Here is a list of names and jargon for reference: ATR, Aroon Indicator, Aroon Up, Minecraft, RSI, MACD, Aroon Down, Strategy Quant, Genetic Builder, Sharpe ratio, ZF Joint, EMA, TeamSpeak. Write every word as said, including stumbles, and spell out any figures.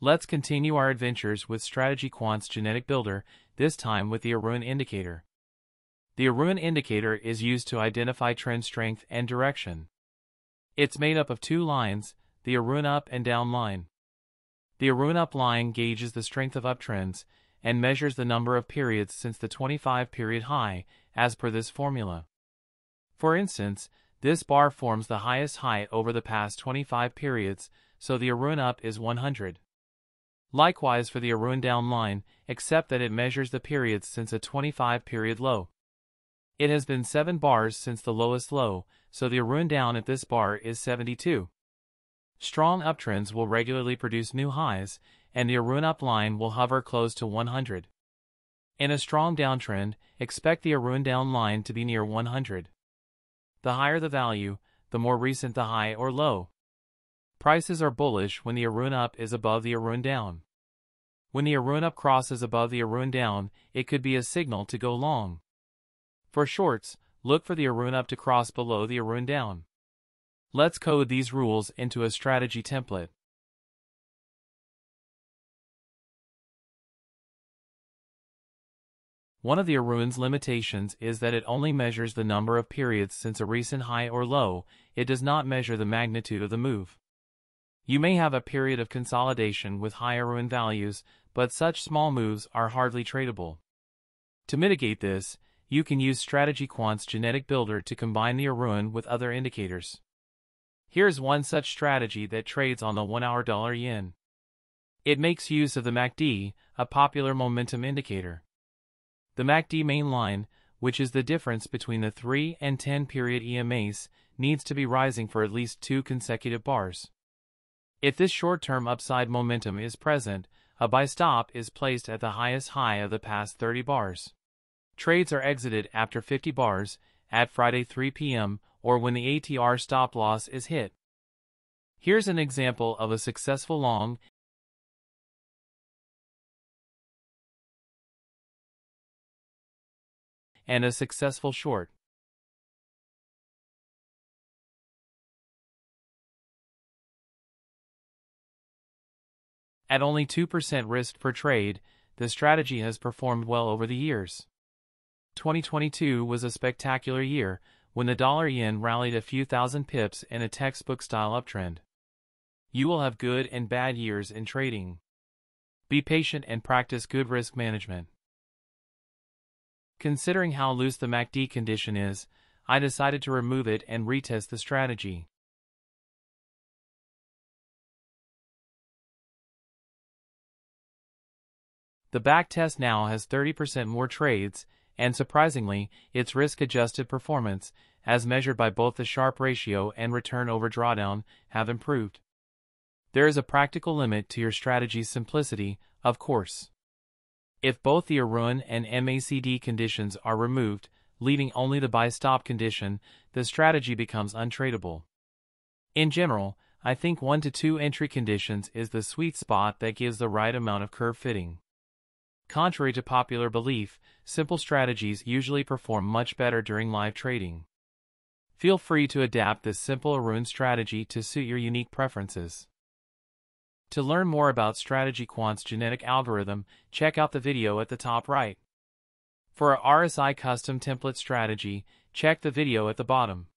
Let's continue our adventures with Strategy Quant's Genetic Builder, this time with the Aroon Indicator. The Aroon Indicator is used to identify trend strength and direction. It's made up of two lines, the Aroon Up and Down line. The Aroon Up line gauges the strength of uptrends and measures the number of periods since the twenty-five period high, as per this formula. For instance, this bar forms the highest high over the past twenty-five periods, so the Aroon Up is one hundred. Likewise for the Aroon Down line, except that it measures the periods since a twenty-five period low. It has been seven bars since the lowest low, so the Aroon Down at this bar is seventy-two. Strong uptrends will regularly produce new highs, and the Aroon Up line will hover close to one hundred. In a strong downtrend, expect the Aroon Down line to be near one hundred. The higher the value, the more recent the high or low. Prices are bullish when the Aroon Up is above the Aroon Down. When the Aroon Up crosses above the Aroon Down, it could be a signal to go long. For shorts, look for the Aroon Up to cross below the Aroon Down. Let's code these rules into a strategy template. One of the Aroon's limitations is that it only measures the number of periods since a recent high or low. It does not measure the magnitude of the move. You may have a period of consolidation with high Aroon values, but such small moves are hardly tradable. To mitigate this, you can use Strategy Quant's Genetic Builder to combine the Aroon with other indicators. Here's one such strategy that trades on the one-hour dollar yen. It makes use of the M A C D, a popular momentum indicator. The M A C D main line, which is the difference between the three and ten period E M As, needs to be rising for at least two consecutive bars. If this short-term upside momentum is present, a buy stop is placed at the highest high of the past thirty bars. Trades are exited after fifty bars, at Friday three p m, or when the A T R stop loss is hit. Here's an example of a successful long. And a successful short. At only two percent risk per trade, the strategy has performed well over the years. twenty twenty-two was a spectacular year when the dollar yen rallied a few thousand pips in a textbook-style uptrend. You will have good and bad years in trading. Be patient and practice good risk management. Considering how loose the M A C D condition is, I decided to remove it and retest the strategy. The backtest now has thirty percent more trades, and surprisingly, its risk-adjusted performance, as measured by both the Sharpe ratio and return over drawdown, have improved. There is a practical limit to your strategy's simplicity, of course. If both the Aroon and M A C D conditions are removed, leaving only the buy-stop condition, the strategy becomes untradeable. In general, I think one to two entry conditions is the sweet spot that gives the right amount of curve fitting. Contrary to popular belief, simple strategies usually perform much better during live trading. Feel free to adapt this simple Aroon strategy to suit your unique preferences. To learn more about Strategy Quant's genetic algorithm, check out the video at the top right. For a R S I custom template strategy, check the video at the bottom.